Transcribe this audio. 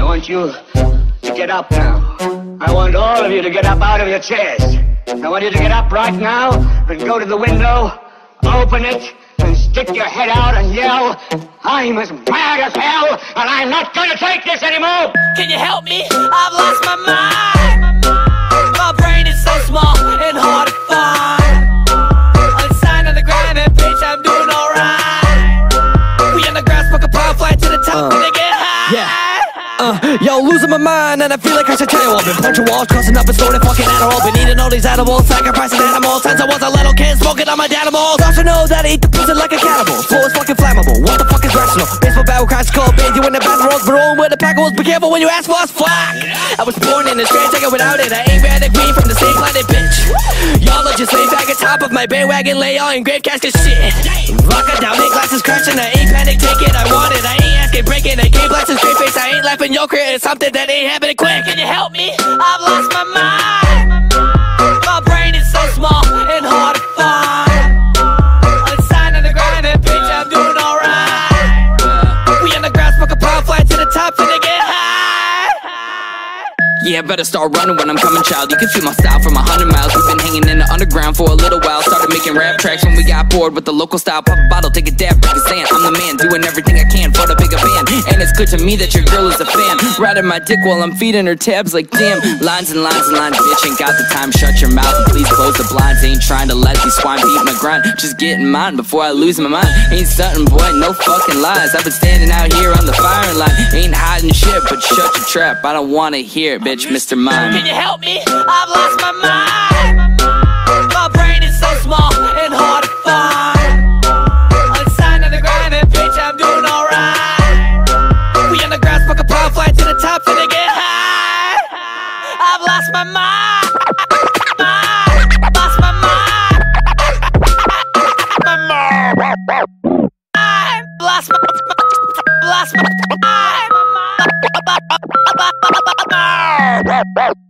I want you to get up now. I want all of you to get up out of your chairs. I want you to get up right now and go to the window, open it, and stick your head out and yell, "I'm as mad as hell, and I'm not gonna take this anymore!" Can you help me? I've lost my mind. My brain is so small and hard to find. I'm signed on the grind and bitch, I'm doing alright. We on the ground, smoke a power, fly to the top, and they get high. Yeah. Yo, losing my mind and I feel like I should tell. I've been punching walls, crossing up and snorting fucking Adderall. Been eating all these edibles, sacrificing animals. Since I was a little kid, smoking on my animals. Don't you know that I eat the pussy like a cannibal? Floor is fucking flammable, what the fuck is rational? Baseball battle cries, call band, you in the bathroom rolls. But rolling with the pack of wolves, be careful when you ask for us, fuck. I was born in a strange jacket without it. I ain't rather green from the same planet, bitch. Y'all are just lame faggots, hop of my bandwagon, lay all in grave casket shit. Rock it down, ain't glasses crashing, I ain't panic, take it, I want it. I ain't asking, breaking, I can't blast his straight face, I ain't laughing. Your career is something that ain't happening quick. Can you help me? I've lost my mind. My brain is so small and hard to find. I'm signed on the grind and bitch, I'm doing alright. We on the ground, smoke a power, fly to the top till they get high. Yeah, better start running when I'm coming, child. You can see my style from 100 miles. We've been hanging in the underground for a little while. Started making rap tracks when we got bored with the local style. Pop a bottle, take a dab, break a sand. I'm the man, doing everything I can for the bigger band. And it's clear to me that your girl is a fan. Riding my dick while I'm feeding her tabs like damn. Lines and lines and lines, bitch, ain't got the time. Shut your mouth and please close the blinds. Ain't trying to let these swine beat my grind. Just getting mine before I lose my mind. Ain't stuntin', boy, no fucking lies. I've been standing out here on the firing line. Ain't hiding shit, but shut your trap. I don't wanna hear it, bitch, Mr. Mime. Can you help me? I've lost my mind. My brain is so small and hard to find. Fly to the top till they get high. I've lost my mind. Lost my mind. My mind. Lost my mind. Lost my mind.